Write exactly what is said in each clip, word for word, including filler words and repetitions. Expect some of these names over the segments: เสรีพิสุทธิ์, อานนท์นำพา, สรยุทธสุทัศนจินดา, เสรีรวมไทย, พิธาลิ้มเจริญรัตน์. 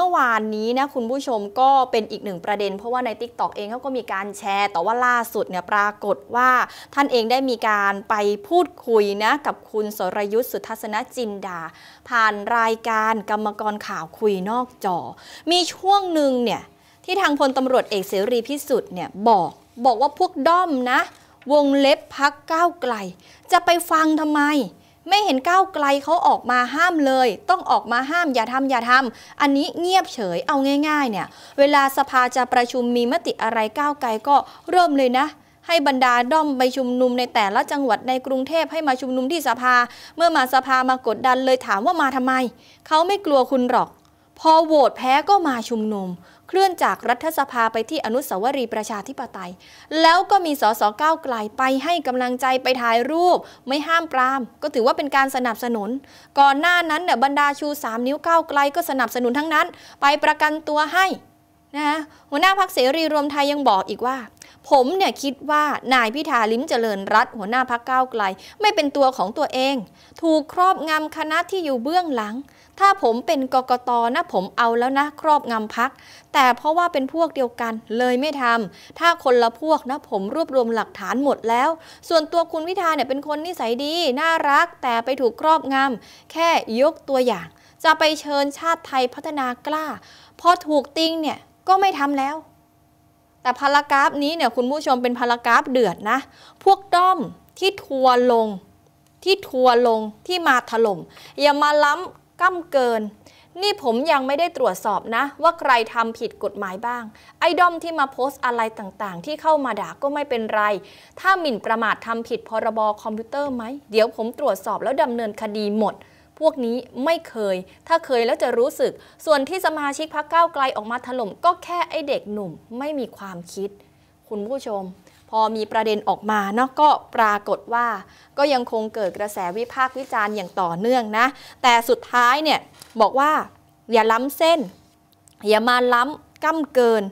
มื่อวานนี้นะคุณผู้ชมก็เป็นอีกหนึ่งประเด็นเพราะว่าใน ติ๊กต็อก เองเขาก็มีการแชร์แต่ว่าล่าสุดเนี่ยปรากฏว่าท่านเองได้มีการไปพูดคุยนะกับคุณสรยุทธสุทัศนจินดาผ่านรายการกรรมกรข่าวคุยนอกจอมีช่วงหนึ่งเนี่ยที่ทางพลตำรวจเอกเสรีพิสุทธิ์เนี่ยบอกบอกว่าพวกด้อมนะวงเล็บพักก้าวไกลจะไปฟังทำไมไม่เห็นก้าวไกลเขาออกมาห้ามเลยต้องออกมาห้ามอย่าทำอย่าทำอันนี้เงียบเฉยเอาง่ายๆเนี่ยเวลาสภาจะประชุมมีมติอะไรก้าวไกลก็เริ่มเลยนะให้บรรดาด้อมไปชุมนุมในแต่ละจังหวัดในกรุงเทพให้มาชุมนุมที่สภาเมื่อมาสภามากดดันเลยถามว่ามาทำไมเขาไม่กลัวคุณหรอกพอโหวตแพ้ก็มาชุมนุมเคลื่อนจากรัฐสภาไปที่อนุสาวรีย์ประชาธิปไตยแล้วก็มีสสก้าวไกลไปให้กำลังใจไปถ่ายรูปไม่ห้ามปรามก็ถือว่าเป็นการสนับสนุนก่อนหน้านั้นเนี่ยบรรดาชูสามนิ้วก้าวไกลก็สนับสนุนทั้งนั้นไปประกันตัวให้นะฮะหัวหน้าพรรคเสรีรวมไทยยังบอกอีกว่าผมเนี่ยคิดว่านายพิธาลิ้มเจริญรัตน์หัวหน้าพรรคก้าวไกลไม่เป็นตัวของตัวเองถูกครอบงำคณะที่อยู่เบื้องหลังถ้าผมเป็นกกตนะผมเอาแล้วนะครอบงำพรรคแต่เพราะว่าเป็นพวกเดียวกันเลยไม่ทำถ้าคนละพวกนะผมรวบรวมหลักฐานหมดแล้วส่วนตัวคุณพิธาเนี่ยเป็นคนนิสัยดีน่ารักแต่ไปถูกครอบงำแค่ยกตัวอย่างจะไปเชิญชาติไทยพัฒนากล้าพอถูกติงเนี่ยก็ไม่ทำแล้วแต่พารากราฟนี้เนี่ยคุณผู้ชมเป็นพารากราฟเดือดนะพวกด้อมที่ทัวลงที่ทัวลงที่มาถล่มอย่ามาล้ำก้ำเกินนี่ผมยังไม่ได้ตรวจสอบนะว่าใครทำผิดกฎหมายบ้างไอ้ด้อมที่มาโพสต์อะไรต่างๆที่เข้ามาด่าก็ไม่เป็นไรถ้าหมิ่นประมาททำผิดพรบคอมพิวเตอร์ไหมเดี๋ยวผมตรวจสอบแล้วดำเนินคดีหมดพวกนี้ไม่เคยถ้าเคยแล้วจะรู้สึกส่วนที่สมาชิกพรรคก้าวไกลออกมาถล่มก็แค่ไอเด็กหนุ่มไม่มีความคิดคุณผู้ชมพอมีประเด็นออกมาเนาะก็ปรากฏว่าก็ยังคงเกิดกระแสวิพากษ์วิจารณ์อย่างต่อเนื่องนะแต่สุดท้ายเนี่ยบอกว่าอย่าล้ำเส้นอย่ามาล้ำก้ำเกิน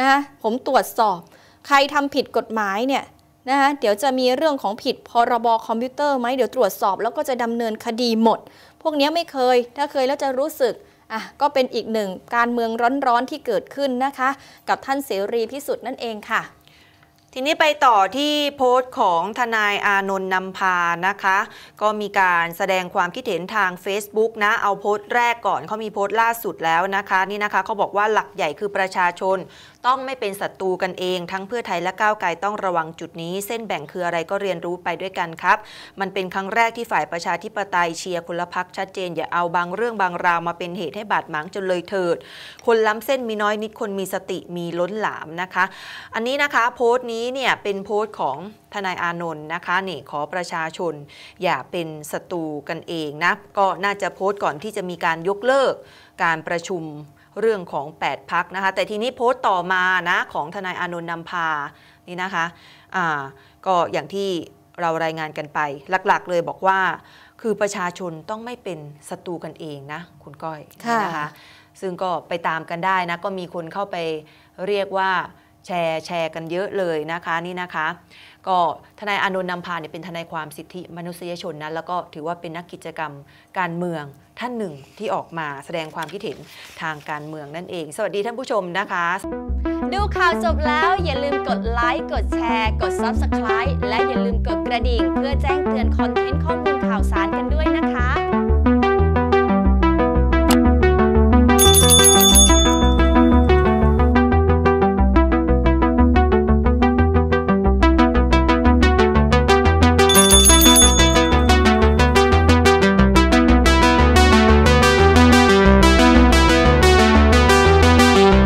นะผมตรวจสอบใครทำผิดกฎหมายเนี่ยนะคะเดี๋ยวจะมีเรื่องของผิดพรบคอมพิวเตอร์ไหมเดี๋ยวตรวจสอบแล้วก็จะดำเนินคดีหมดพวกนี้ไม่เคยถ้าเคยแล้วจะรู้สึกอ่ะก็เป็นอีกหนึ่งการเมืองร้อนๆที่เกิดขึ้นนะคะกับท่านเสรีพิสุทธิ์นั่นเองค่ะทีนี้ไปต่อที่โพสต์ของทนายอานนท์นำพานะคะก็มีการแสดงความคิดเห็นทาง เฟซบุ๊ก นะเอาโพสต์แรกก่อนเขามีโพสต์ล่าสุดแล้วนะคะนี่นะคะเขาบอกว่าหลักใหญ่คือประชาชนต้องไม่เป็นศัตรูกันเองทั้งเพื่อไทยและก้าวไกลต้องระวังจุดนี้เส้นแบ่งคืออะไรก็เรียนรู้ไปด้วยกันครับมันเป็นครั้งแรกที่ฝ่ายประชาธิปไตยเชียร์คนละพรรคชัดเจนอย่าเอาบางเรื่องบางราวมาเป็นเหตุให้บาดหมางจนเลยเถิดคนล้ำเส้นมีน้อยนิดคนมีสติมีล้นหลามนะคะอันนี้นะคะโพสต์นี้เนี่ยเป็นโพสต์ของทนายอานนท์นะคะนี่ขอประชาชนอย่าเป็นศัตรูกันเองนะก็น่าจะโพสต์ก่อนที่จะมีการยกเลิกการประชุมเรื่องของแปดพรรคนะคะแต่ทีนี้โพสต์ต่อมานะของทนายอานนท์นำพานี่นะคะอ่าก็อย่างที่เรารายงานกันไปหลักๆเลยบอกว่าคือประชาชนต้องไม่เป็นศัตรูกันเองนะคุณก้อยนะคะซึ่งก็ไปตามกันได้นะก็มีคนเข้าไปเรียกว่าแชร์แชร์กันเยอะเลยนะคะนี่นะคะก็ทนายอานนท์นำพาเนี่ยเป็นทนายความสิทธิมนุษยชนนะแล้วก็ถือว่าเป็นนักกิจกรรมการเมืองท่านหนึ่งที่ออกมาแสดงความคิดเห็นทางการเมืองนั่นเองสวัสดีท่านผู้ชมนะคะดูข่าวจบแล้วอย่าลืมกดไลค์กดแชร์กด ซับสไครบ์ และอย่าลืมกดกระดิ่งเพื่อแจ้งเตือนคอนเทนต์ข้อมูลข่าวสารกันด้วยนะคะ